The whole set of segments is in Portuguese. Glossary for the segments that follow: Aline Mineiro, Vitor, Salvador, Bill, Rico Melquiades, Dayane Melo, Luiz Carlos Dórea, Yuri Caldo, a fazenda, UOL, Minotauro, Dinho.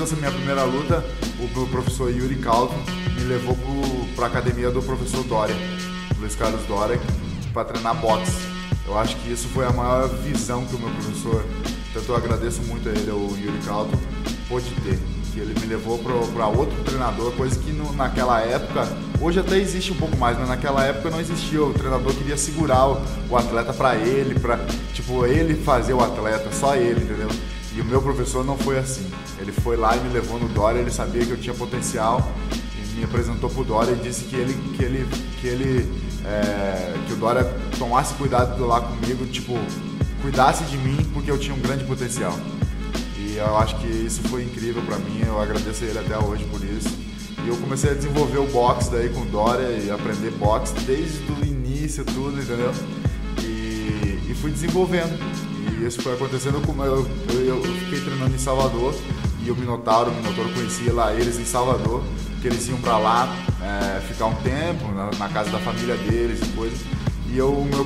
dessa minha primeira luta, o professor Yuri Caldo me levou para a academia do professor Dórea, Luiz Carlos Dórea, para treinar boxe. Eu acho que isso foi a maior visão que o meu professor, tanto eu agradeço muito a ele, o Yuri Caldo, pôde ter. Que ele me levou para outro treinador, coisa que naquela época, hoje até existe um pouco mais, mas naquela época não existia. O treinador queria segurar o atleta para ele, ele fazer o atleta, só ele, entendeu? E o meu professor não foi assim. Ele foi lá e me levou no Dórea, ele sabia que eu tinha potencial, e me apresentou pro Dórea e disse que o Dórea tomasse cuidado lá comigo, cuidasse de mim, porque eu tinha um grande potencial. E eu acho que isso foi incrível para mim, eu agradeço a ele até hoje por isso. E eu comecei a desenvolver o boxe daí com o Dórea e aprender boxe desde o início, tudo, entendeu? E fui desenvolvendo. E isso foi acontecendo, como eu fiquei treinando em Salvador e o Minotauro conhecia lá eles em Salvador, que eles iam para lá ficar um tempo na casa da família deles e coisa. E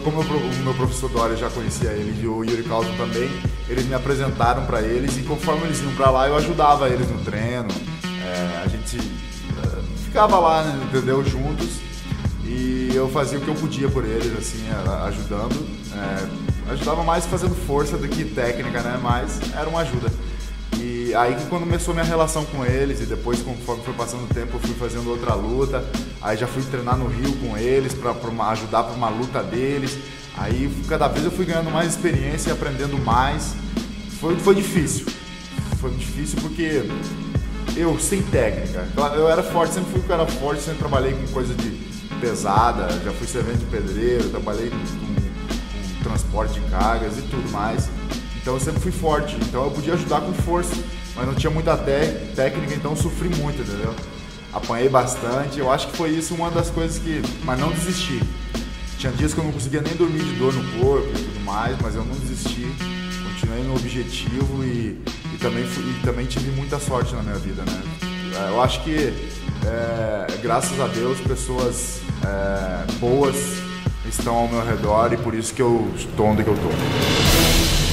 como o meu professor Dórea já conhecia ele e o Yuri Caldo também, eles me apresentaram para eles e conforme eles iam para lá eu ajudava eles no treino, a gente ficava lá, né, entendeu, juntos, e eu fazia o que eu podia por eles, assim, ajudando, ajudava mais fazendo força do que técnica, né, mas era uma ajuda. E aí que quando começou minha relação com eles, e depois conforme foi passando o tempo eu fui fazendo outra luta, aí já fui treinar no Rio com eles para ajudar para uma luta deles, aí cada vez eu fui ganhando mais experiência e aprendendo mais. Foi difícil porque eu sem técnica, eu era forte, sempre fui um cara forte, sempre trabalhei com coisa de pesada, já fui servente de pedreiro, trabalhei com transporte de cargas e tudo mais. Então eu sempre fui forte, então eu podia ajudar com força, mas não tinha muita técnica, então eu sofri muito, entendeu? Apanhei bastante, eu acho que foi isso uma das coisas que... Mas não desisti. Tinha dias que eu não conseguia nem dormir de dor no corpo e tudo mais, mas eu não desisti, continuei no objetivo e também tive muita sorte na minha vida, né? Eu acho que, graças a Deus, pessoas boas estão ao meu redor e por isso que eu estou onde que eu estou.